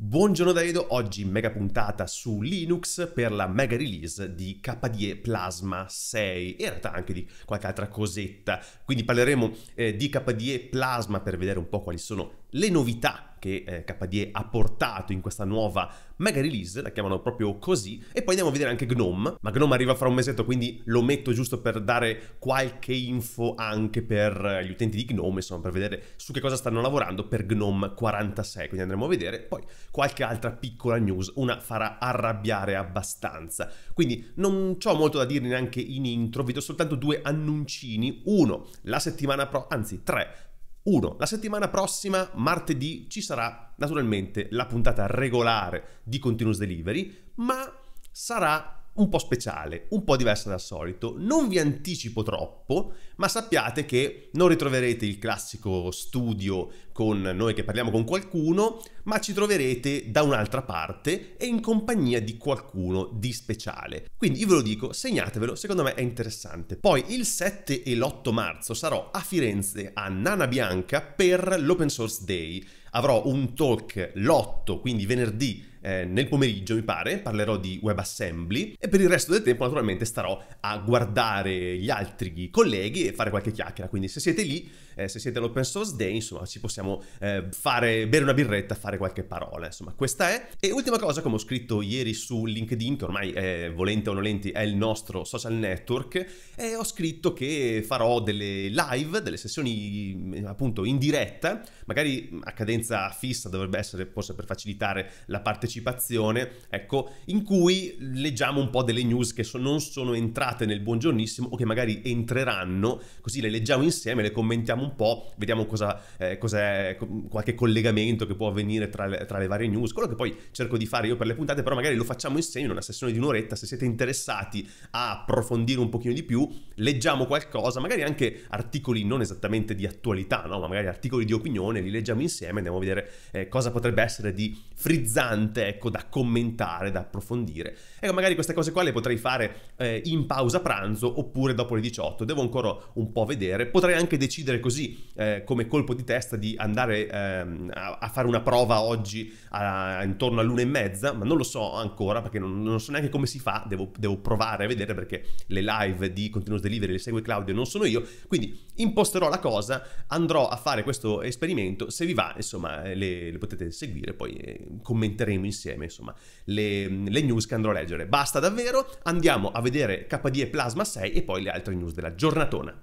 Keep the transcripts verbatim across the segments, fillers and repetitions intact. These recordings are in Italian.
Buongiorno da Edo, oggi mega puntata su Linux per la mega release di K D E Plasma sei e in realtà anche di qualche altra cosetta, quindi parleremo eh, di K D E Plasma per vedere un po' quali sono le novità che eh, K D E ha portato in questa nuova mega release, la chiamano proprio così, e poi andiamo a vedere anche GNOME, ma GNOME arriva fra un mesetto, quindi lo metto giusto per dare qualche info anche per gli utenti di GNOME, insomma, per vedere su che cosa stanno lavorando per GNOME quarantasei, quindi andremo a vedere poi qualche altra piccola news, una farà arrabbiare abbastanza, quindi non c'ho molto da dire neanche in intro, vi do soltanto due annuncini, uno la settimana pro, anzi tre. Uno, la settimana prossima, martedì, ci sarà naturalmente la puntata regolare di Continuous Delivery, ma sarà un po' speciale, un po' diversa dal solito. Non vi anticipo troppo, ma sappiate che non ritroverete il classico studio con noi che parliamo con qualcuno, ma ci troverete da un'altra parte e in compagnia di qualcuno di speciale. Quindi io ve lo dico, segnatevelo, secondo me è interessante. Poi il sette e l'otto marzo sarò a Firenze a Nana Bianca per l'Open Source Day. Avrò un talk l'otto, quindi venerdì eh, nel pomeriggio mi pare, parlerò di WebAssembly e per il resto del tempo naturalmente starò a guardare gli altri colleghi e fare qualche chiacchiera. Quindi se siete lì, eh, se siete all'Open Source Day, insomma ci possiamo Eh, fare, bere una birretta, fare qualche parola, insomma questa è. E ultima cosa, come ho scritto ieri su LinkedIn, che ormai eh, volente o nolenti è il nostro social network, eh, ho scritto che farò delle live, delle sessioni appunto in diretta, magari a cadenza fissa, dovrebbe essere forse per facilitare la partecipazione, ecco, in cui leggiamo un po' delle news che so- non sono entrate nel buongiornissimo o che magari entreranno, così le leggiamo insieme, le commentiamo un po', vediamo cosa eh, cos'è qualche collegamento che può avvenire tra le, tra le varie news, quello che poi cerco di fare io per le puntate, però magari lo facciamo insieme in una sessione di un'oretta. Se siete interessati a approfondire un pochino di più, leggiamo qualcosa, magari anche articoli non esattamente di attualità, no? Ma magari articoli di opinione, li leggiamo insieme, andiamo a vedere eh, cosa potrebbe essere di frizzante, ecco, da commentare, da approfondire. Ecco, magari queste cose qua le potrei fare eh, in pausa pranzo oppure dopo le diciotto, devo ancora un po' vedere, potrei anche decidere così eh, come colpo di testa di andare ehm, a, a fare una prova oggi a, a, intorno all'una e mezza, ma non lo so ancora perché non, non so neanche come si fa, devo, devo provare a vedere perché le live di Continuous Delivery le segue Claudio e non sono io, quindi imposterò la cosa, andrò a fare questo esperimento, se vi va insomma le, le potete seguire, poi eh, commenteremo insieme insomma le, le news che andrò a leggere. Basta davvero, andiamo a vedere K D E Plasma sei e poi le altre news della giornatona.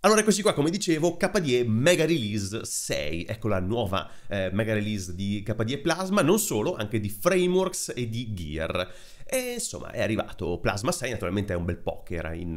Allora eccoci qua, come dicevo, K D E Mega Release sei, ecco la nuova eh, Mega Release di K D E Plasma, non solo, anche di Frameworks e di Gear. E insomma è arrivato Plasma sei, naturalmente è un bel po' che era in,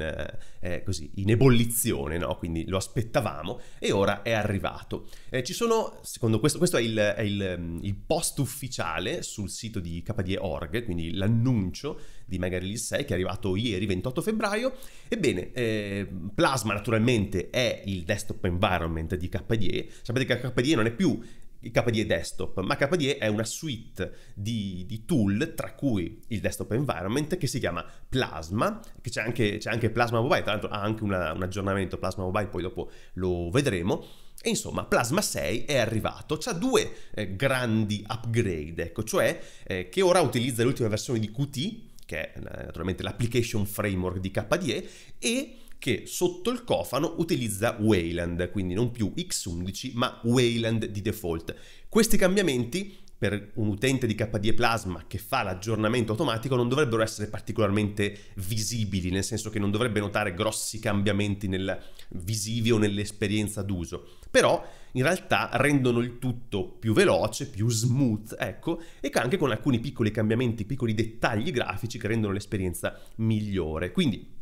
eh, così, in ebollizione, no? Quindi lo aspettavamo e ora è arrivato. Eh, ci sono, secondo questo, questo è, il, è il, il post ufficiale sul sito di K D E punto org, quindi l'annuncio di Mega Release sei che è arrivato ieri ventotto febbraio. Ebbene, eh, Plasma naturalmente è il desktop environment di K D E, sapete che K D E non è più il K D E Desktop, ma K D E è una suite di, di tool, tra cui il Desktop Environment, che si chiama Plasma, che c'è anche, c'è anche Plasma Mobile, tra l'altro ha anche una, un aggiornamento Plasma Mobile, poi dopo lo vedremo. E insomma Plasma sei è arrivato, c'ha due eh, grandi upgrade, ecco, cioè eh, che ora utilizza l'ultima versione di Qt, che è naturalmente l'application framework di K D E, e che sotto il cofano utilizza Wayland, quindi non più X undici ma Wayland di default. Questi cambiamenti per un utente di K D E Plasma che fa l'aggiornamento automatico non dovrebbero essere particolarmente visibili, nel senso che non dovrebbe notare grossi cambiamenti nel visivo o nell'esperienza d'uso, però in realtà rendono il tutto più veloce, più smooth, ecco, e anche con alcuni piccoli cambiamenti, piccoli dettagli grafici che rendono l'esperienza migliore. Quindi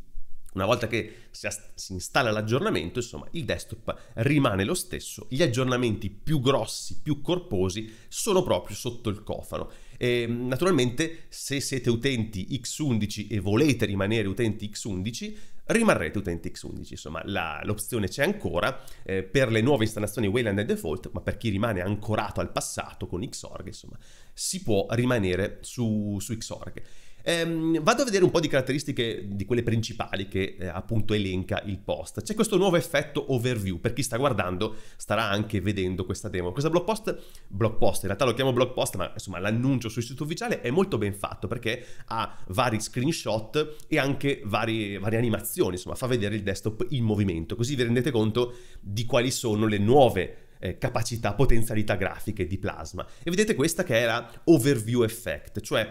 una volta che si, si installa l'aggiornamento, insomma, il desktop rimane lo stesso, gli aggiornamenti più grossi, più corposi, sono proprio sotto il cofano. E, naturalmente, se siete utenti X undici e volete rimanere utenti X undici, rimarrete utenti X undici, insomma l'opzione c'è ancora eh, per le nuove installazioni Wayland e default, ma per chi rimane ancorato al passato con Xorg, insomma, si può rimanere su, su Xorg. Ehm, vado a vedere un po' di caratteristiche di quelle principali che eh, appunto elenca il post. C'è questo nuovo effetto overview, per chi sta guardando starà anche vedendo questa demo. Questa blog post, blog post in realtà lo chiamo blog post, ma insomma l'annuncio sul sito ufficiale è molto ben fatto perché ha vari screenshot e anche varie, varie animazioni, insomma fa vedere il desktop in movimento, così vi rendete conto di quali sono le nuove Eh, capacità, potenzialità grafiche di Plasma. E vedete questa che è la overview effect, cioè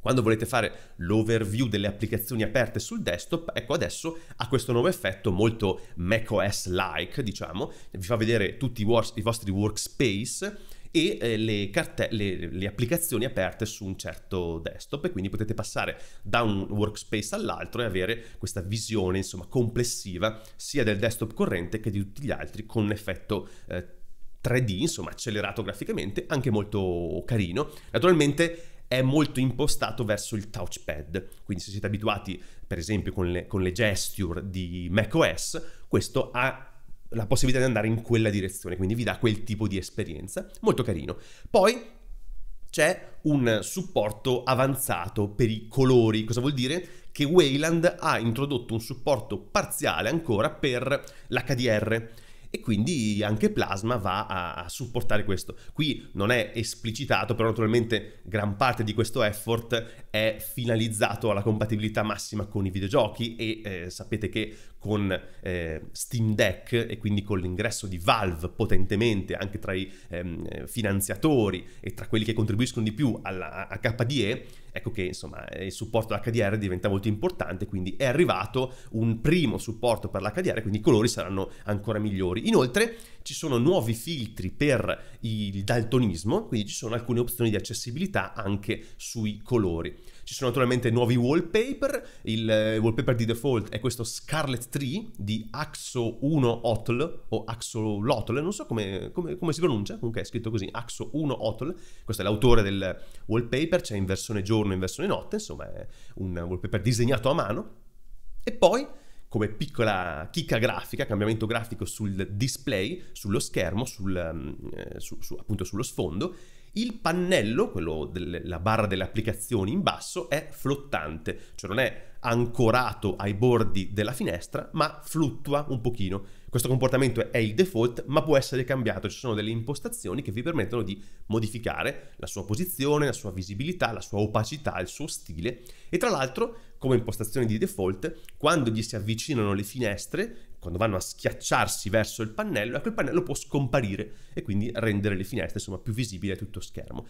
quando volete fare l'overview delle applicazioni aperte sul desktop, ecco adesso ha questo nuovo effetto molto macOS-like, diciamo, vi fa vedere tutti i, i vostri workspace e eh, le, le, le applicazioni aperte su un certo desktop, e quindi potete passare da un workspace all'altro e avere questa visione, insomma, complessiva sia del desktop corrente che di tutti gli altri, con un effetto eh, tre D, insomma, accelerato graficamente, anche molto carino. Naturalmente è molto impostato verso il touchpad, quindi se siete abituati per esempio con le, con le gesture di macOS, questo ha la possibilità di andare in quella direzione, quindi vi dà quel tipo di esperienza, molto carino. Poi c'è un supporto avanzato per i colori. Cosa vuol dire? Che Wayland ha introdotto un supporto parziale ancora per l'H D R, e quindi anche Plasma va a, a supportare questo. Qui non è esplicitato, però naturalmente gran parte di questo effort è finalizzato alla compatibilità massima con i videogiochi, e eh, sapete che con eh, Steam Deck, e quindi con l'ingresso di Valve potentemente anche tra i ehm, finanziatori e tra quelli che contribuiscono di più alla, a K D E, ecco che insomma il supporto all'H D R diventa molto importante, quindi è arrivato un primo supporto per l'H D R, quindi i colori saranno ancora migliori. Inoltre ci sono nuovi filtri per il daltonismo, quindi ci sono alcune opzioni di accessibilità anche sui colori. Ci sono naturalmente nuovi wallpaper, il wallpaper di default è questo Scarlet Tree di Axolotl, o Axolotl, non so come, come, come si pronuncia, comunque è scritto così, Axolotl. Questo è l'autore del wallpaper, c'è in versione giorno e in versione notte, insomma è un wallpaper disegnato a mano. E poi, come piccola chicca grafica, cambiamento grafico sul display, sullo schermo, sul, su, su, appunto sullo sfondo, il pannello, quello della barra delle applicazioni in basso, è flottante, cioè non è ancorato ai bordi della finestra, ma fluttua un pochino. Questo comportamento è il default, ma può essere cambiato, ci sono delle impostazioni che vi permettono di modificare la sua posizione, la sua visibilità, la sua opacità, il suo stile. E tra l'altro, come impostazione di default, quando gli si avvicinano le finestre, quando vanno a schiacciarsi verso il pannello, ecco il pannello può scomparire e quindi rendere le finestre, insomma, più visibili a tutto schermo.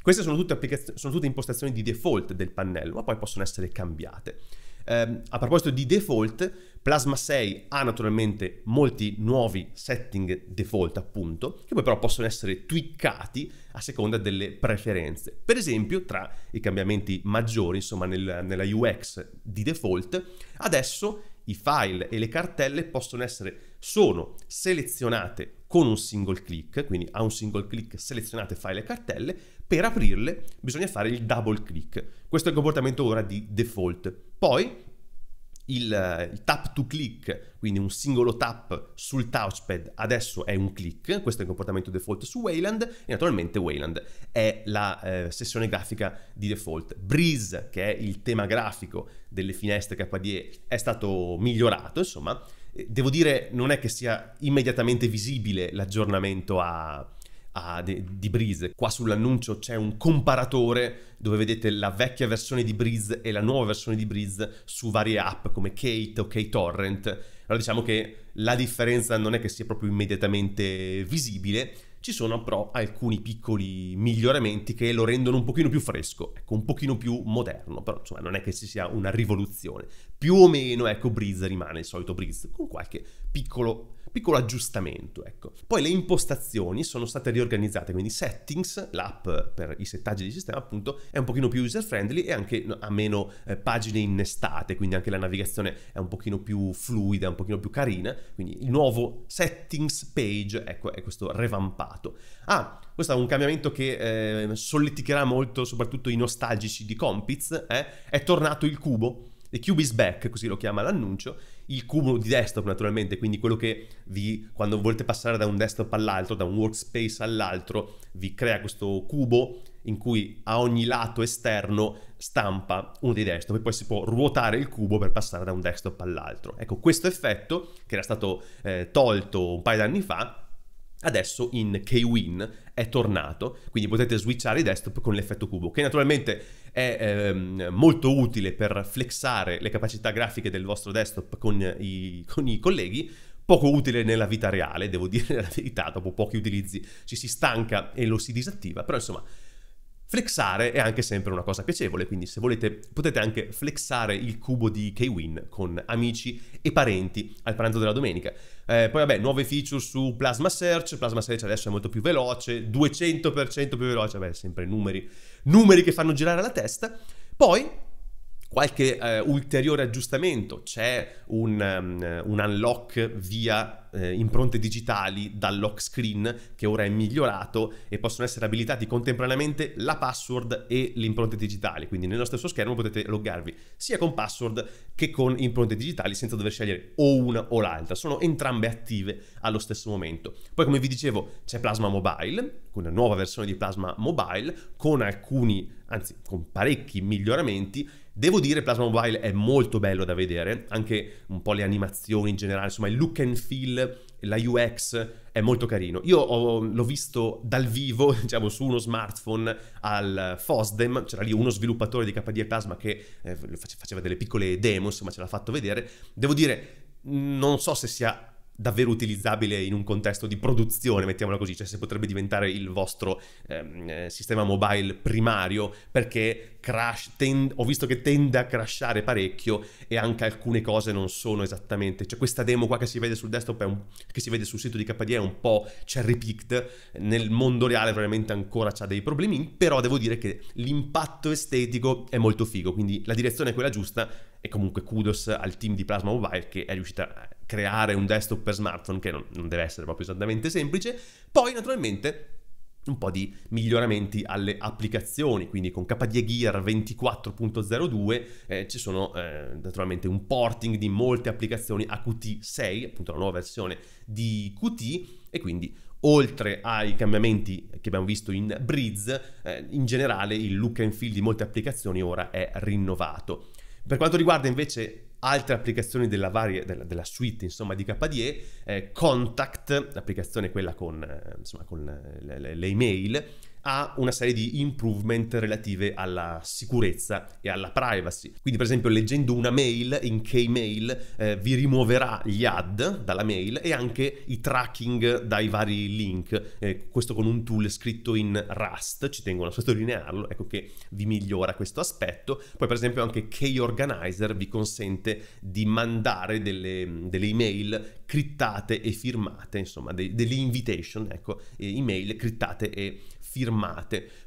Queste sono tutte, sono tutte impostazioni di default del pannello, ma poi possono essere cambiate. Eh, a proposito di default, Plasma sei ha naturalmente molti nuovi setting default, appunto, che poi però possono essere tweakati a seconda delle preferenze. Per esempio, tra i cambiamenti maggiori, insomma, nel, nella U X di default, adesso i file e le cartelle possono essere, sono selezionate con un single click, quindi a un single click selezionate file e cartelle, per aprirle bisogna fare il double click. Questo è il comportamento ora di default. Poi il, il tap to click, quindi un singolo tap sul touchpad, adesso è un click, questo è il comportamento default su Wayland, e naturalmente Wayland è la eh, sessione grafica di default. Breeze, che è il tema grafico delle finestre K D E, è stato migliorato, insomma, devo dire non è che sia immediatamente visibile l'aggiornamento a, a de, di Breeze. Qua sull'annuncio c'è un comparatore dove vedete la vecchia versione di Breeze e la nuova versione di Breeze su varie app come Kate o Ktorrent. Allora diciamo che la differenza non è che sia proprio immediatamente visibile, ci sono però alcuni piccoli miglioramenti che lo rendono un pochino più fresco, ecco, un pochino più moderno, però insomma non è che ci sia una rivoluzione. Più o meno, ecco, Breeze rimane il solito Breeze, con qualche piccolo, piccolo aggiustamento, ecco. Poi le impostazioni sono state riorganizzate, quindi Settings, l'app per i settaggi di sistema, appunto, è un pochino più user-friendly e anche ha meno eh, pagine innestate, quindi anche la navigazione è un pochino più fluida, un pochino più carina, quindi il nuovo Settings Page, ecco, è questo revampato. Ah, questo è un cambiamento che eh, solleticherà molto soprattutto i nostalgici di Compiz, eh? È tornato il cubo, the cube is back, così lo chiama l'annuncio, il cubo di desktop naturalmente, quindi quello che vi, quando volete passare da un desktop all'altro, da un workspace all'altro, vi crea questo cubo in cui a ogni lato esterno stampa uno dei desktop e poi si può ruotare il cubo per passare da un desktop all'altro. Ecco, questo effetto, che era stato eh, tolto un paio d'anni fa, adesso in Kwin è tornato, quindi potete switchare i desktop con l'effetto cubo, che naturalmente è ehm, molto utile per flexare le capacità grafiche del vostro desktop con i, con i colleghi, poco utile nella vita reale, devo dire la verità, dopo pochi utilizzi ci si stanca e lo si disattiva, però insomma flexare è anche sempre una cosa piacevole, quindi se volete potete anche flexare il cubo di Kwin con amici e parenti al pranzo della domenica. Eh, poi vabbè, nuove feature su Plasma Search, Plasma Search adesso è molto più veloce, duecento per cento più veloce, vabbè sempre numeri, numeri che fanno girare la testa. Poi qualche eh, ulteriore aggiustamento, c'è un, um, un unlock via eh, impronte digitali dal lock screen che ora è migliorato e possono essere abilitati contemporaneamente la password e le impronte digitali, quindi nello stesso schermo potete loggarvi sia con password che con impronte digitali senza dover scegliere o una o l'altra, sono entrambe attive allo stesso momento. Poi come vi dicevo c'è Plasma Mobile, una nuova versione di Plasma Mobile con alcuni, anzi con parecchi miglioramenti. Devo dire Plasma Mobile è molto bello da vedere, anche un po' le animazioni in generale, insomma il look and feel, la U X è molto carino. Io l'ho visto dal vivo, diciamo su uno smartphone al Fosdem, c'era lì uno sviluppatore di K D E Plasma che eh, faceva delle piccole demo, insomma ce l'ha fatto vedere. Devo dire, non so se sia davvero utilizzabile in un contesto di produzione, mettiamola così, cioè se potrebbe diventare il vostro ehm, sistema mobile primario, perché crash, ho visto che tende a crashare parecchio e anche alcune cose non sono esattamente, cioè questa demo qua che si vede sul desktop, è un, che si vede sul sito di K D E è un po' cherry picked, nel mondo reale veramente ancora c'ha dei problemini, però devo dire che l'impatto estetico è molto figo, quindi la direzione è quella giusta e comunque kudos al team di Plasma Mobile che è riuscita a creare un desktop per smartphone che non, non deve essere proprio esattamente semplice. Poi naturalmente un po' di miglioramenti alle applicazioni, quindi con K D E Gear ventiquattro punto zero due eh, ci sono eh, naturalmente un porting di molte applicazioni a Qt sei, appunto la nuova versione di Qt, e quindi oltre ai cambiamenti che abbiamo visto in Breeze, eh, in generale il look and feel di molte applicazioni ora è rinnovato. Per quanto riguarda invece altre applicazioni della, varie, della, della suite insomma di K D E, eh, Contact, l'applicazione quella con, eh, insomma, con le, le, le email, ha una serie di improvement relative alla sicurezza e alla privacy. Quindi per esempio leggendo una mail in Kmail eh, vi rimuoverà gli ad dalla mail e anche i tracking dai vari link, eh, questo con un tool scritto in Rust, ci tengo a sottolinearlo, ecco che vi migliora questo aspetto. Poi per esempio anche KOrganizer vi consente di mandare delle, delle email criptate e firmate, insomma de, delle invitation, ecco, e email criptate e firmate.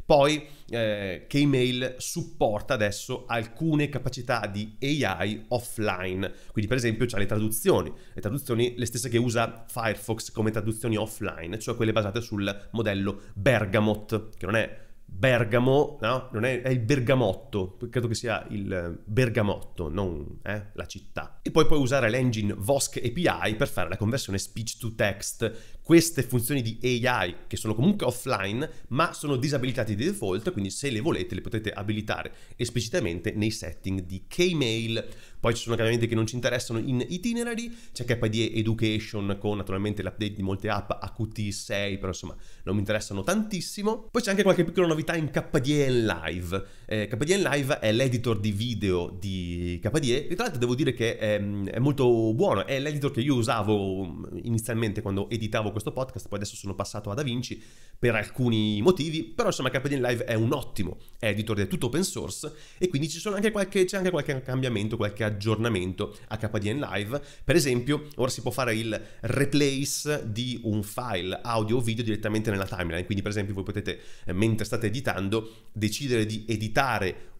Poi eh, Kmail supporta adesso alcune capacità di A I offline, quindi per esempio c'ha le traduzioni, le traduzioni le stesse che usa Firefox come traduzioni offline, cioè quelle basate sul modello Bergamot, che non è Bergamo, no, non è, è il bergamotto, credo che sia il bergamotto, non eh, la città. E poi puoi usare l'engine Vosk A P I per fare la conversione speech to text. Queste funzioni di A I che sono comunque offline ma sono disabilitate di default, quindi se le volete le potete abilitare esplicitamente nei setting di Kmail. Poi ci sono cambiamenti che non ci interessano in itinerary, c'è K D E Education con naturalmente l'update di molte app a Qt sei, però insomma non mi interessano tantissimo. Poi c'è anche qualche piccola novità in Kdenlive. Eh, Kdenlive è l'editor di video di K D E e tra l'altro devo dire che è, è molto buono, è l'editor che io usavo inizialmente quando editavo questo podcast, poi adesso sono passato a DaVinci per alcuni motivi, però insomma Kdenlive è un ottimo editor, è tutto open source e quindi ci sono anche qualche, c'è anche qualche cambiamento, qualche aggiornamento a Kdenlive. Per esempio ora si può fare il replace di un file audio o video direttamente nella timeline, quindi per esempio voi potete, mentre state editando, decidere di editare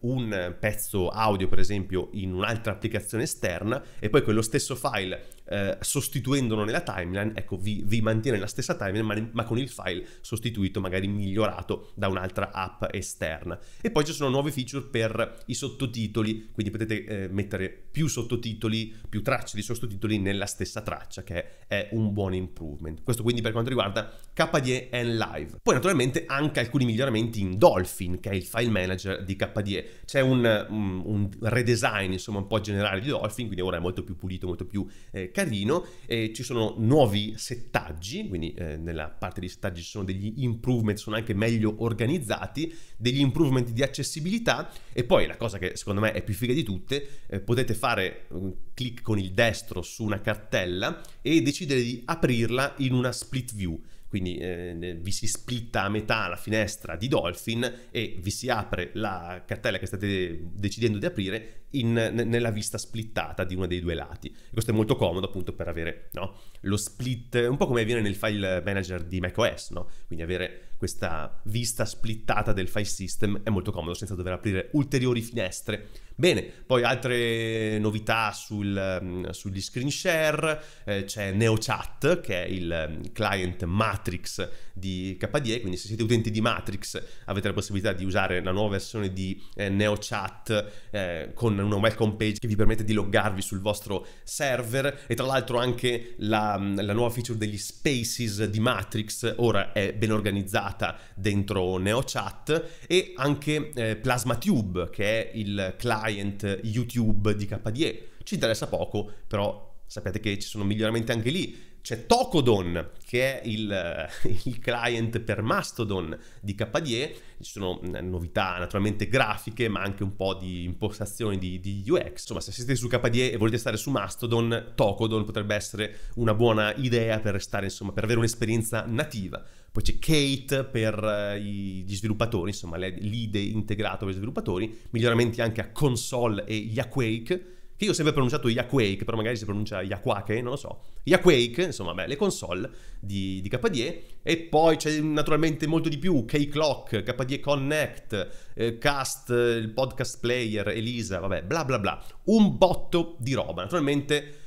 un pezzo audio per esempio in un'altra applicazione esterna e poi quello stesso file eh, sostituendolo nella timeline, ecco, vi, vi mantiene la stessa timeline ma, ma con il file sostituito, magari migliorato da un'altra app esterna. E poi ci sono nuove feature per i sottotitoli, quindi potete eh, mettere più sottotitoli, più tracce di sottotitoli nella stessa traccia, che è un buon improvement. Questo quindi per quanto riguarda K D E Live. Poi naturalmente anche alcuni miglioramenti in Dolphin, che è il file manager di K D E. C'è un, un, un redesign insomma un po' generale di Dolphin, quindi ora è molto più pulito, molto più eh, carino. E ci sono nuovi settaggi, quindi eh, nella parte di settaggi ci sono degli improvement, sono anche meglio organizzati, degli improvement di accessibilità. E poi la cosa che secondo me è più figa di tutte, eh, potete fare un clic con il destro su una cartella e decidere di aprirla in una split view. Quindi eh, vi si splitta a metà la finestra di Dolphin e vi si apre la cartella che state decidendo di aprire in, nella vista splittata di uno dei due lati. E questo è molto comodo appunto per avere, no, lo split, un po' come avviene nel file manager di macOS, no? Quindi avere questa vista splittata del file system è molto comodo senza dover aprire ulteriori finestre. Bene, poi altre novità sul, sugli screen share, eh, c'è NeoChat che è il client Matrix di K D E, quindi se siete utenti di Matrix avete la possibilità di usare la nuova versione di eh, NeoChat eh, con una welcome page che vi permette di loggarvi sul vostro server, e tra l'altro anche la, la nuova feature degli spaces di Matrix ora è ben organizzata dentro NeoChat, e anche eh, Plasma Tube, che è il client client YouTube di K D E. Ci interessa poco, però sapete che ci sono miglioramenti anche lì. C'è Tokodon, che è il, il client per Mastodon di K D E. Ci sono novità naturalmente grafiche, ma anche un po' di impostazioni di, di U X. Insomma, se siete su K D E e volete stare su Mastodon, Tokodon potrebbe essere una buona idea per restare, insomma, per avere un'esperienza nativa. Poi c'è Kate per gli sviluppatori, insomma, l'I D E integrato per gli sviluppatori. Miglioramenti anche a console e Yakuake, che io ho sempre pronunciato Yakuake, però magari si pronuncia Yakuake, non lo so. Yakuake, insomma, beh, le console di, di K D E. E poi c'è naturalmente molto di più: K-Clock, K D E Connect, eh, Cast, il podcast player, Elisa, vabbè, bla bla bla. Un botto di roba. Naturalmente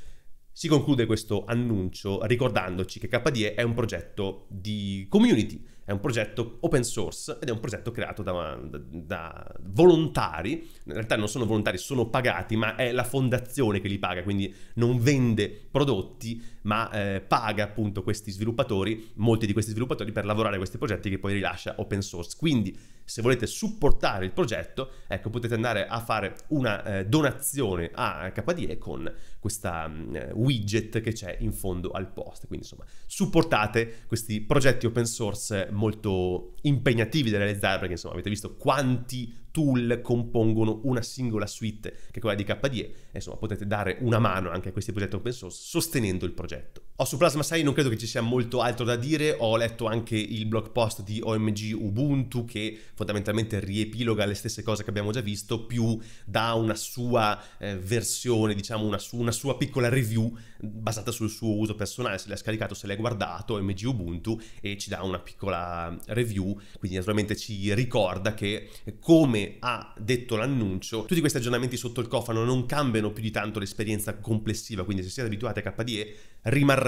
si conclude questo annuncio ricordandoci che K D E è un progetto di community, è un progetto open source ed è un progetto creato da, da, da volontari. In realtà non sono volontari, sono pagati, ma è la fondazione che li paga, quindi non vende prodotti, ma eh, paga appunto questi sviluppatori, molti di questi sviluppatori, per lavorare a questi progetti che poi rilascia open source. Quindi se volete supportare il progetto, ecco, potete andare a fare una eh, donazione a K D E con questa eh, widget che c'è in fondo al post. Quindi insomma supportate questi progetti open source molto impegnativi da realizzare, perché insomma avete visto quanti tool compongono una singola suite che è quella di K D E, e insomma potete dare una mano anche a questi progetti open source sostenendo il progetto. Oh, su Plasma sei non credo che ci sia molto altro da dire. Ho letto anche il blog post di O M G Ubuntu, che fondamentalmente riepiloga le stesse cose che abbiamo già visto, più da una sua eh, versione, diciamo una, su una sua piccola review basata sul suo uso personale, se l'ha scaricato, se l'ha guardato O M G Ubuntu, e ci dà una piccola review. Quindi naturalmente ci ricorda che, come ha detto l'annuncio, tutti questi aggiornamenti sotto il cofano non cambiano più di tanto l'esperienza complessiva, quindi se siete abituati a K D E rimarrete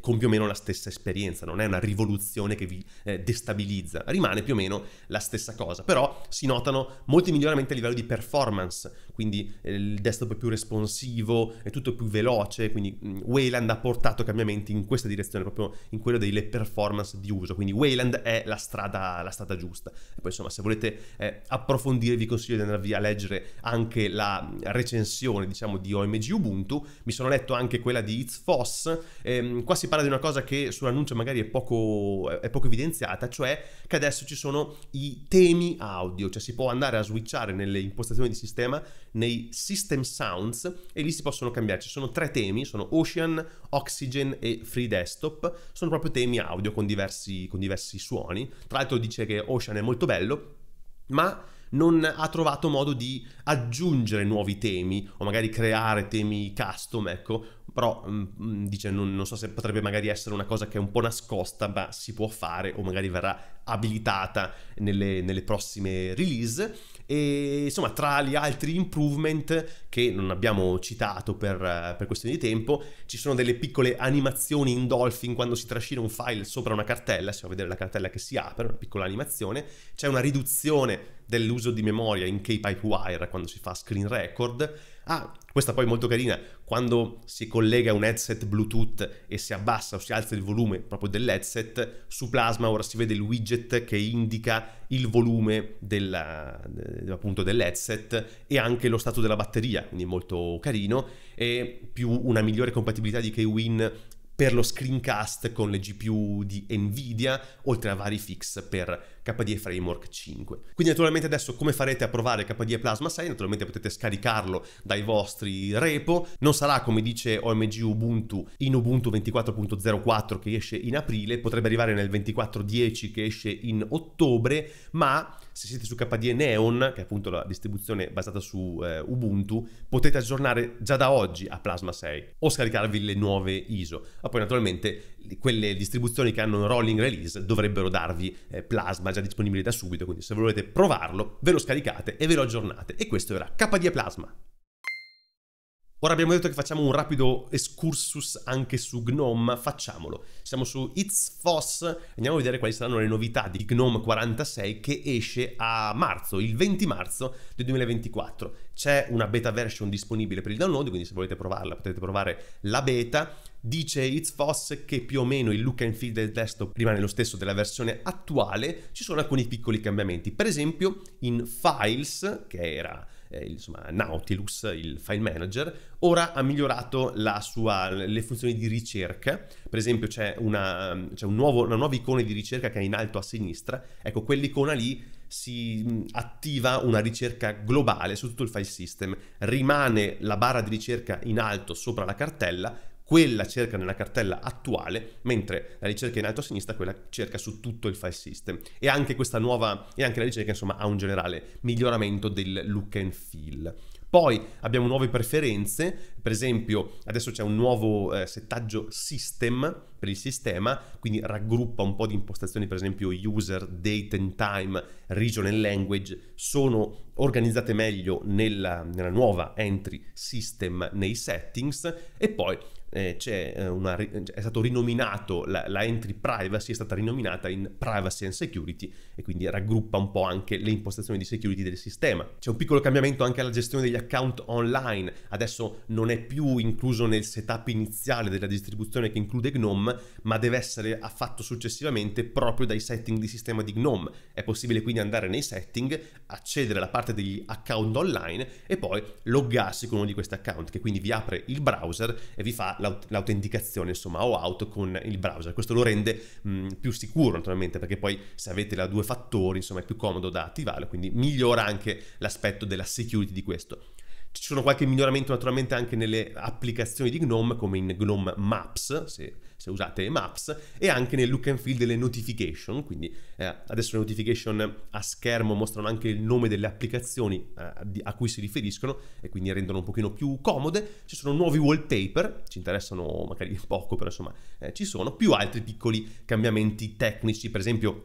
con più o meno la stessa esperienza, non è una rivoluzione che vi eh, destabilizza, rimane più o meno la stessa cosa. Però si notano molti miglioramenti a livello di performance, quindi eh, il desktop è più responsivo, è tutto più veloce, quindi mh, Wayland ha portato cambiamenti in questa direzione, proprio in quello delle performance di uso, quindi Wayland è la strada, la strada giusta. E poi insomma se volete eh, approfondire, vi consiglio di andarvi a leggere anche la recensione, diciamo, di O M G Ubuntu. Mi sono letto anche quella di It's Foss. Ehm, qua si parla di una cosa che sull'annuncio magari è poco, è poco evidenziata, cioè che adesso ci sono i temi audio, cioè si può andare a switchare nelle impostazioni di sistema, nei System Sounds, e lì si possono cambiare. Ci sono tre temi, sono Ocean, Oxygen e Free Desktop, sono proprio temi audio con diversi, con diversi suoni. Tra l'altro dice che Ocean è molto bello, ma non ha trovato modo di aggiungere nuovi temi o magari creare temi custom, ecco. Però mh, dice non, non so se potrebbe magari essere una cosa che è un po' nascosta, ma si può fare o magari verrà abilitata nelle, nelle prossime release. E insomma, tra gli altri improvement che non abbiamo citato per, per questioni di tempo, ci sono delle piccole animazioni in Dolphin quando si trascina un file sopra una cartella, si va a vedere la cartella che si apre, una piccola animazione. C'è una riduzione dell'uso di memoria in K-Pipewire quando si fa screen record. Ah, questa poi è molto carina, quando si collega un headset Bluetooth e si abbassa o si alza il volume proprio dell'headset, su Plasma ora si vede il widget che indica il volume della, appunto dell'headset e anche lo stato della batteria, quindi molto carino, e più una migliore compatibilità di Kwin per lo screencast con le G P U di Nvidia, oltre a vari fix per K D E Framework cinque. Quindi naturalmente adesso come farete a provare K D E Plasma sei? Naturalmente potete scaricarlo dai vostri repo, non sarà come dice O M G Ubuntu in Ubuntu ventiquattro punto zero quattro che esce in aprile, potrebbe arrivare nel ventiquattro punto dieci che esce in ottobre, ma se siete su K D E Neon, che è appunto la distribuzione basata su eh, Ubuntu, potete aggiornare già da oggi a Plasma sei o scaricarvi le nuove I S O. Poi naturalmente quelle distribuzioni che hanno un rolling release dovrebbero darvi eh, Plasma già disponibile da subito, quindi se volete provarlo ve lo scaricate e ve lo aggiornate. E questo era K D E Plasma. Ora abbiamo detto che facciamo un rapido excursus anche su GNOME, facciamolo. Siamo su It's Foss, andiamo a vedere quali saranno le novità di GNOME quarantasei che esce a marzo, il venti marzo del duemilaventiquattro. C'è una beta version disponibile per il download, quindi se volete provarla potete provare la beta. Dice It's Foss che più o meno il look and feel del desktop rimane lo stesso della versione attuale, ci sono alcuni piccoli cambiamenti, per esempio in Files, che era eh, insomma Nautilus, il file manager, ora ha migliorato la sua, le funzioni di ricerca, per esempio c'è una, c'è un nuovo, una nuova icona di ricerca che è in alto a sinistra, ecco quell'icona lì si attiva una ricerca globale su tutto il file system, rimane la barra di ricerca in alto sopra la cartella, quella cerca nella cartella attuale, mentre la ricerca in alto a sinistra, quella cerca su tutto il file system. E anche questa nuova, e anche la ricerca, insomma, ha un generale miglioramento del look and feel. Poi abbiamo nuove preferenze, per esempio adesso c'è un nuovo eh, settaggio system per il sistema, quindi raggruppa un po' di impostazioni, per esempio user, date and time, region and language, sono organizzate meglio nella, nella nuova entry system nei settings. E poi eh, c'è una, è stato rinominato, la, la entry privacy è stata rinominata in privacy and security e quindi raggruppa un po' anche le impostazioni di security del sistema. C'è un piccolo cambiamento anche alla gestione degli account online, adesso non è più incluso nel setup iniziale della distribuzione che include GNOME, ma deve essere affatto successivamente proprio dai setting di sistema di GNOME. È possibile quindi andare nei setting, accedere alla parte degli account online e poi loggarsi con uno di questi account, che quindi vi apre il browser e vi fa l'autenticazione, insomma, o out con il browser. Questo lo rende mh, più sicuro naturalmente, perché poi se avete la due fattori, insomma, è più comodo da attivare, quindi migliora anche l'aspetto della security di questo. Ci sono qualche miglioramento naturalmente anche nelle applicazioni di GNOME, come in GNOME Maps, se, se usate Maps, e anche nel look and feel delle notification, quindi eh, adesso le notification a schermo mostrano anche il nome delle applicazioni eh, di, a cui si riferiscono e quindi rendono un pochino più comode. Ci sono nuovi wallpaper, ci interessano magari poco, però insomma eh, ci sono, più altri piccoli cambiamenti tecnici, per esempio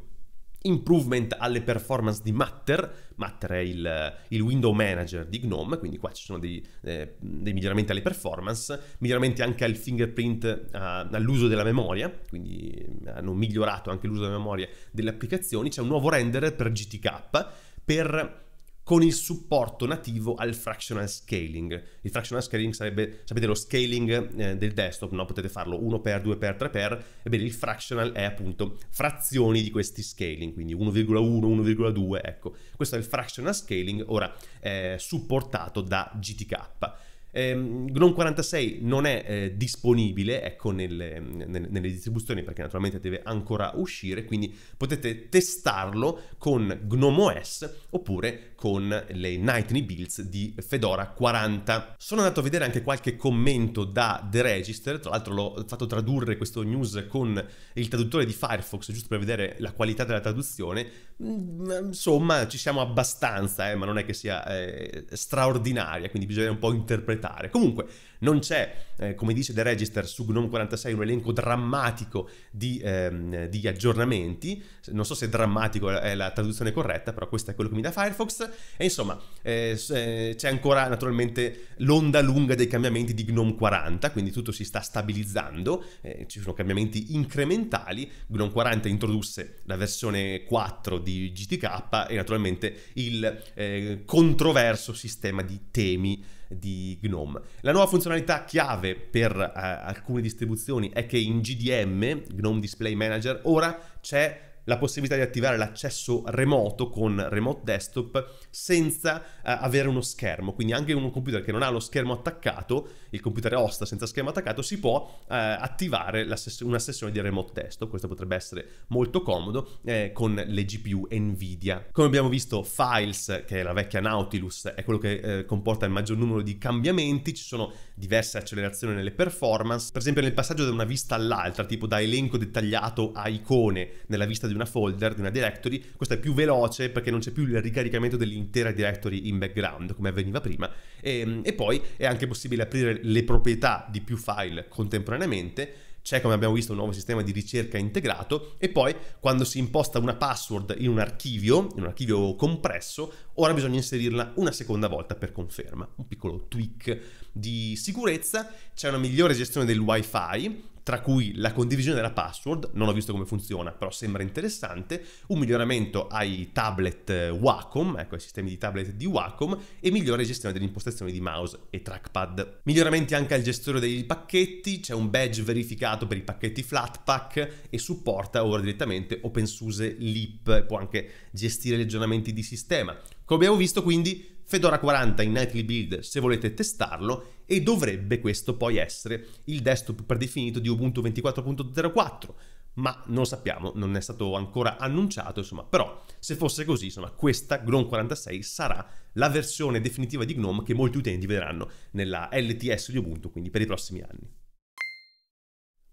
improvement alle performance di Matter. Matter è il, il window manager di GNOME, quindi qua ci sono dei, eh, dei miglioramenti alle performance, miglioramenti anche al fingerprint, eh, all'uso della memoria, quindi hanno migliorato anche l'uso della memoria delle applicazioni. C'è un nuovo renderer per G T K, per... con il supporto nativo al fractional scaling. Il fractional scaling sarebbe, sapete, lo scaling eh, del desktop, no? Potete farlo uno per, due per, tre per, ebbene il fractional è appunto frazioni di questi scaling, quindi uno virgola uno, uno virgola due, ecco. Questo è il fractional scaling, ora eh, supportato da G T K. GNOME quarantasei non è eh, disponibile, ecco, nelle, nelle, nelle distribuzioni, perché naturalmente deve ancora uscire, quindi potete testarlo con GNOME O S oppure con le Nightly Builds di Fedora quaranta. Sono andato a vedere anche qualche commento da The Register, tra l'altro l'ho fatto tradurre questo news con il traduttore di Firefox, giusto per vedere la qualità della traduzione. Insomma, ci siamo abbastanza, eh, ma non è che sia eh, straordinaria, quindi bisogna un po' interpretare. Comunque Non c'è, eh, come dice The Register, su GNOME quarantasei un elenco drammatico di, ehm, di aggiornamenti. Non so se drammatico è la traduzione corretta, però questo è quello che mi dà Firefox. E insomma, eh, c'è ancora naturalmente l'onda lunga dei cambiamenti di GNOME quaranta, quindi tutto si sta stabilizzando, eh, ci sono cambiamenti incrementali. GNOME quaranta introdusse la versione quattro di G T K e naturalmente il eh, controverso sistema di temi di GNOME. La nuova funzionalità chiave per eh, alcune distribuzioni è che in G D M, GNOME Display Manager, ora c'è la possibilità di attivare l'accesso remoto con remote desktop senza eh, avere uno schermo, quindi anche un computer che non ha lo schermo attaccato, il computer host senza schermo attaccato, si può eh, attivare la ses- una sessione di remote desktop. Questo potrebbe essere molto comodo eh, con le G P U Nvidia. Come abbiamo visto, Files, che è la vecchia Nautilus, è quello che eh, comporta il maggior numero di cambiamenti. Ci sono diverse accelerazioni nelle performance, per esempio nel passaggio da una vista all'altra, tipo da elenco dettagliato a icone nella vista di una folder, di una directory. Questo è più veloce perché non c'è più il ricaricamento dell'intera directory in background come avveniva prima, e, e poi è anche possibile aprire le proprietà di più file contemporaneamente. C'è, come abbiamo visto, un nuovo sistema di ricerca integrato, e poi quando si imposta una password in un archivio, in un archivio compresso, ora bisogna inserirla una seconda volta per conferma. Un piccolo tweak di sicurezza. C'è una migliore gestione del wifi, tra cui la condivisione della password, non ho visto come funziona, però sembra interessante. Un miglioramento ai tablet Wacom, ecco, ai sistemi di tablet di Wacom, e migliore gestione delle impostazioni di mouse e trackpad. Miglioramenti anche al gestore dei pacchetti, c'è un badge verificato per i pacchetti Flatpak e supporta ora direttamente OpenSUSE Leap, può anche gestire gli aggiornamenti di sistema. Come abbiamo visto, quindi, Fedora quaranta in nightly build se volete testarlo, e dovrebbe questo poi essere il desktop predefinito di Ubuntu ventiquattro punto zero quattro, ma non sappiamo, non è stato ancora annunciato, insomma. Però se fosse così, insomma, questa GNOME quarantasei sarà la versione definitiva di GNOME che molti utenti vedranno nella L T S di Ubuntu, quindi per i prossimi anni.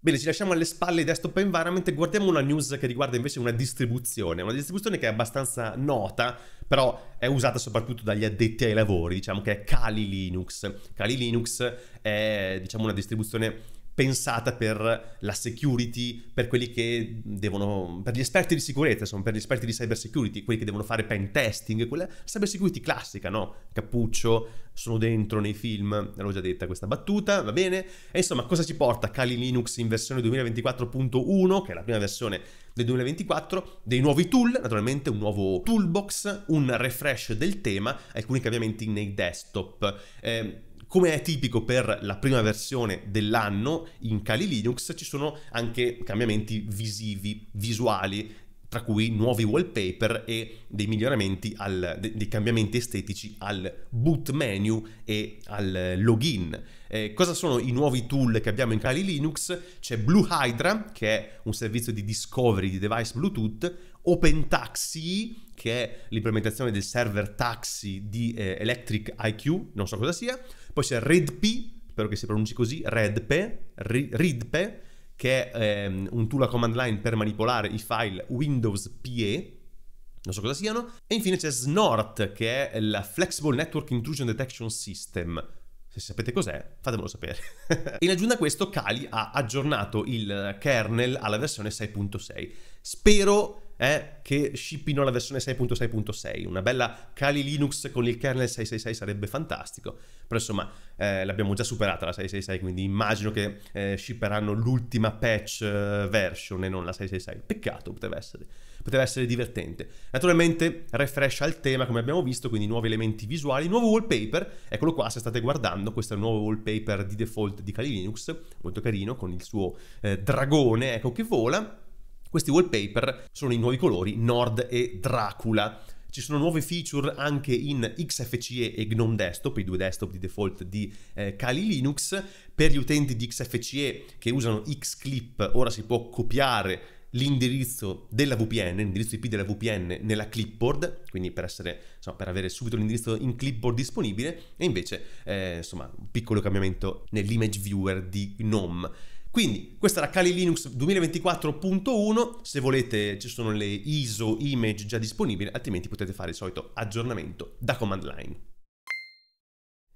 Bene, ci lasciamo alle spalle i desktop environment e guardiamo una news che riguarda invece una distribuzione, una distribuzione che è abbastanza nota, però è usata soprattutto dagli addetti ai lavori, diciamo che è Kali Linux. Kali Linux è, diciamo, una distribuzione pensata per la security, per quelli che devono, per gli esperti di sicurezza, insomma, per gli esperti di cyber security, quelli che devono fare pen testing, quella cyber security classica, no? Cappuccio, sono dentro nei film, l'ho già detta questa battuta, va bene? E insomma, cosa ci porta Kali Linux in versione duemilaventiquattro punto uno, che è la prima versione del duemilaventiquattro? Dei nuovi tool, naturalmente, un nuovo toolbox, un refresh del tema, alcuni cambiamenti nei desktop. Eh, Come è tipico per la prima versione dell'anno in Kali Linux, ci sono anche cambiamenti visivi, visuali, tra cui nuovi wallpaper e dei miglioramenti, al, dei cambiamenti estetici al boot menu e al login. Eh, cosa sono i nuovi tool che abbiamo in Kali Linux? C'è Blue Hydra, che è un servizio di discovery di device Bluetooth, OpenTaxi, che è l'implementazione del server taxi di eh, Electric I Q, non so cosa sia. Poi c'è RedP, spero che si pronunci così, RedP, RedP, che è ehm, un tool a command line per manipolare i file Windows P E, non so cosa siano. E infine c'è Snort, che è la Flexible Network Intrusion Detection System. Se sapete cos'è, fatemelo sapere. In aggiunta a questo, Kali ha aggiornato il kernel alla versione sei punto sei. Spero Eh, che shippino la versione sei punto sei punto sei. Una bella Kali Linux con il kernel sei sei sei sarebbe fantastico, però insomma eh, l'abbiamo già superata la sei sei sei, quindi immagino che eh, shipperanno l'ultima patch eh, version e non la sei sei sei. Peccato, poteva essere, poteva essere divertente. Naturalmente refresh al tema, come abbiamo visto, quindi nuovi elementi visuali, nuovo wallpaper, eccolo qua se state guardando. Questo è il nuovo wallpaper di default di Kali Linux, molto carino, con il suo eh, dragone, ecco, che vola. Questi wallpaper sono i nuovi colori Nord e Dracula. Ci sono nuove feature anche in X F C E e GNOME Desktop, i due desktop di default di eh, Kali Linux. Per gli utenti di X F C E che usano Xclip, ora si può copiare l'indirizzo della V P N, l'indirizzo I P della V P N nella clipboard, quindi per essere, insomma, per avere subito l'indirizzo in clipboard disponibile. E invece, eh, insomma, un piccolo cambiamento nell'image viewer di GNOME. Quindi questa era Kali Linux duemilaventiquattro punto uno, se volete ci sono le I S O image già disponibili, altrimenti potete fare il solito aggiornamento da command line.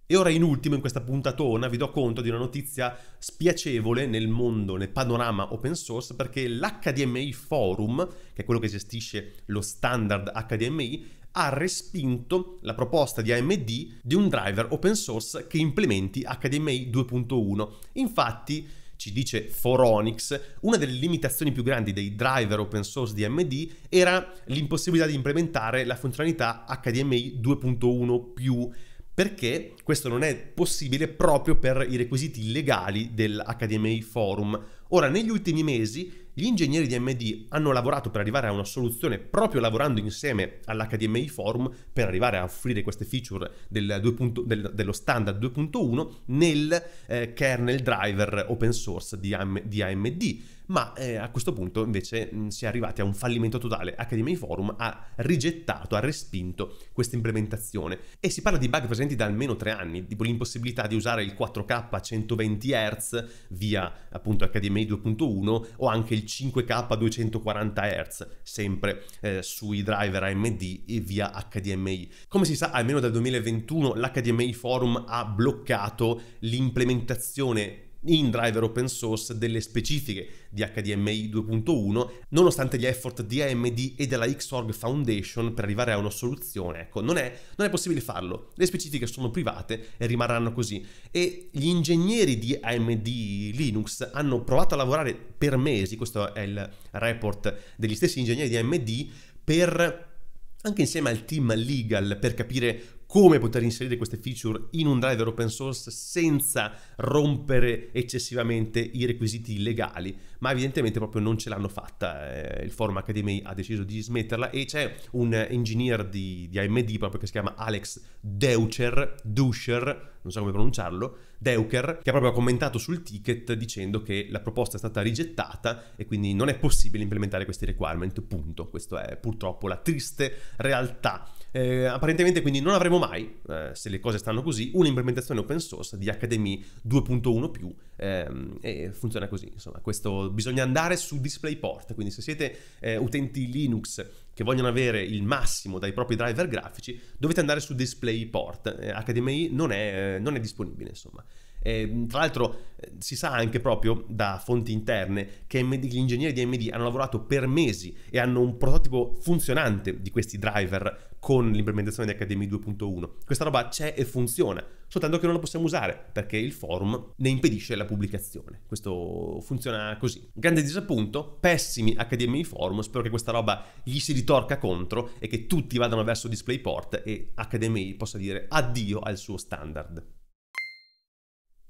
E ora in ultimo, in questa puntatona, vi do conto di una notizia spiacevole nel mondo, nel panorama open source, perché l'H D M I Forum, che è quello che gestisce lo standard H D M I, ha respinto la proposta di A M D di un driver open source che implementi H D M I due punto uno. Infatti, ci dice Foronix, una delle limitazioni più grandi dei driver open source di A M D era l'impossibilità di implementare la funzionalità H D M I due punto uno più, perché questo non è possibile proprio per i requisiti legali dell'H D M I Forum. Ora, negli ultimi mesi, gli ingegneri di A M D hanno lavorato per arrivare a una soluzione, proprio lavorando insieme all'H D M I Forum, per arrivare a offrire queste feature del del, dello standard due punto uno nel eh, kernel driver open source di, di A M D. Ma eh, a questo punto invece mh, si è arrivati a un fallimento totale. H D M I Forum ha rigettato, ha respinto questa implementazione. E si parla di bug presenti da almeno tre anni, tipo l'impossibilità di usare il quattro K centoventi hertz via appunto H D M I due punto uno, o anche il cinque K duecentoquaranta hertz, sempre eh, sui driver A M D e via H D M I. Come si sa, almeno dal duemilaventuno l'H D M I Forum ha bloccato l'implementazione in driver open source delle specifiche di H D M I due punto uno, nonostante gli effort di A M D e della Xorg Foundation per arrivare a una soluzione. Ecco, non è, non è possibile farlo, le specifiche sono private e rimarranno così. E gli ingegneri di A M D Linux hanno provato a lavorare per mesi, questo è il report degli stessi ingegneri di A M D, per, anche insieme al team legal, per capire come poter inserire queste feature in un driver open source senza rompere eccessivamente i requisiti legali, ma evidentemente proprio non ce l'hanno fatta. Eh, il forum H D M I ha deciso di smetterla, e c'è un engineer di, di A M D proprio, che si chiama Alex Deutscher, Deutscher, non so come pronunciarlo, Deutscher, che ha proprio commentato sul ticket dicendo che la proposta è stata rigettata e quindi non è possibile implementare questi requirement, punto. Questa è purtroppo la triste realtà. Eh, apparentemente quindi non avremo mai, eh, se le cose stanno così, un'implementazione open source di H D M I due punto uno più, ehm, e funziona così, insomma. Questo, bisogna andare su DisplayPort, quindi se siete eh, utenti Linux che vogliono avere il massimo dai propri driver grafici, dovete andare su DisplayPort. eh, H D M I non è, eh, non è disponibile, insomma. Eh, tra l'altro eh, si sa anche proprio da fonti interne che M D, gli ingegneri di A M D hanno lavorato per mesi e hanno un prototipo funzionante di questi driver con l'implementazione di H D M I due punto uno. Questa roba c'è e funziona, soltanto che non la possiamo usare perché il forum ne impedisce la pubblicazione. Questo funziona così. Grande disappunto, pessimi H D M I Forum, spero che questa roba gli si ritorca contro e che tutti vadano verso DisplayPort e H D M I possa dire addio al suo standard.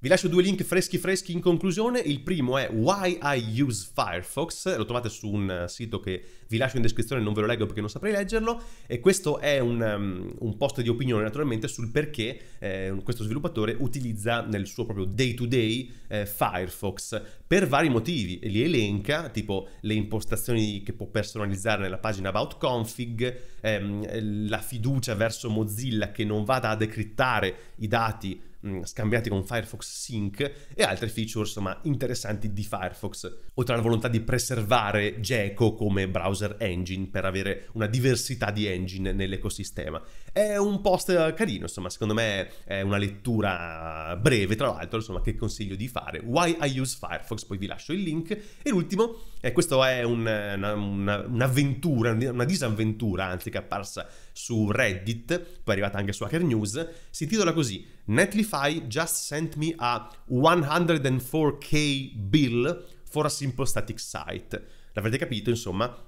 Vi lascio due link freschi freschi in conclusione. Il primo è Why I Use Firefox, lo trovate su un sito che vi lascio in descrizione, non ve lo leggo perché non saprei leggerlo, e questo è un, um, un post di opinione naturalmente sul perché eh, questo sviluppatore utilizza nel suo proprio day to day eh, Firefox per vari motivi, e li elenca, tipo le impostazioni che può personalizzare nella pagina About Config, ehm, la fiducia verso Mozilla che non vada a decrittare i dati scambiati con Firefox Sync, e altre feature insomma interessanti di Firefox, oltre alla volontà di preservare Gecko come browser engine per avere una diversità di engine nell'ecosistema. È un post carino, insomma, secondo me è una lettura breve, tra l'altro, insomma, che consiglio di fare. Why I Use Firefox, poi vi lascio il link. E l'ultimo, eh, questo è un, una, una, un'avventura, una disavventura anzi, che è apparsa su Reddit, poi è arrivata anche su Hacker News. Si intitola così: Netlify just sent me a one hundred four K bill for a simple static site. L'avrete capito, insomma,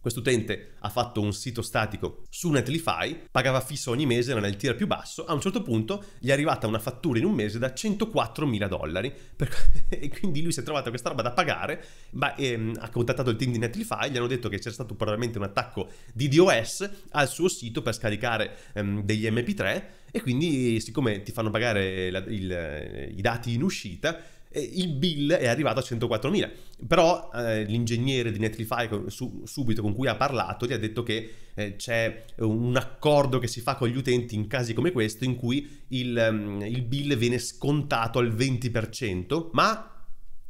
quest'utente ha fatto un sito statico su Netlify, pagava fisso ogni mese, era nel tier più basso, a un certo punto gli è arrivata una fattura in un mese da centoquattromila dollari, per... e quindi lui si è trovato questa roba da pagare, ma ehm, ha contattato il team di Netlify, gli hanno detto che c'era stato probabilmente un attacco di DOS al suo sito per scaricare ehm, degli M P tre, e quindi siccome ti fanno pagare la, il, i dati in uscita, il bill è arrivato a centoquattromila. Però eh, l'ingegnere di Netlify su, subito con cui ha parlato gli ha detto che eh, c'è un accordo che si fa con gli utenti in casi come questo, in cui il, um, il bill viene scontato al venti per cento, ma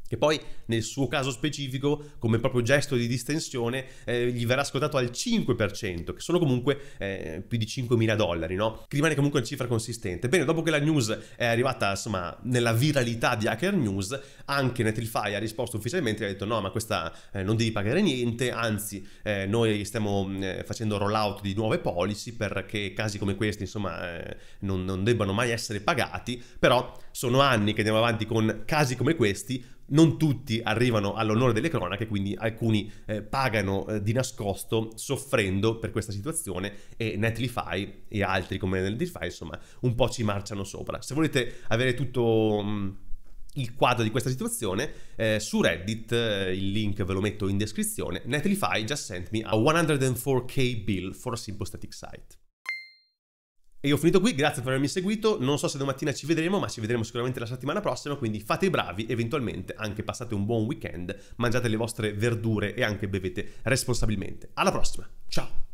che poi nel suo caso specifico, come proprio gesto di distensione, eh, gli verrà scontato al cinque per cento, che sono comunque eh, più di cinquemila dollari, no? Che rimane comunque una cifra consistente. Bene, dopo che la news è arrivata, insomma, nella viralità di Hacker News, anche Netlify ha risposto ufficialmente e ha detto no, ma questa eh, non devi pagare niente, anzi eh, noi stiamo eh, facendo rollout di nuove policy perché casi come questi, insomma, eh, non, non debbano mai essere pagati. Però sono anni che andiamo avanti con casi come questi. Non tutti arrivano all'onore delle cronache, quindi alcuni eh, pagano eh, di nascosto, soffrendo per questa situazione, e Netlify e altri come Netlify, insomma, un po' ci marciano sopra. Se volete avere tutto mh, il quadro di questa situazione, eh, su Reddit, eh, il link ve lo metto in descrizione, Netlify just sent me a one hundred four K bill for a simple static site. E io ho finito qui, grazie per avermi seguito, non so se domattina ci vedremo, ma ci vedremo sicuramente la settimana prossima, quindi fate i bravi, eventualmente anche passate un buon weekend, mangiate le vostre verdure e anche bevete responsabilmente. Alla prossima, ciao!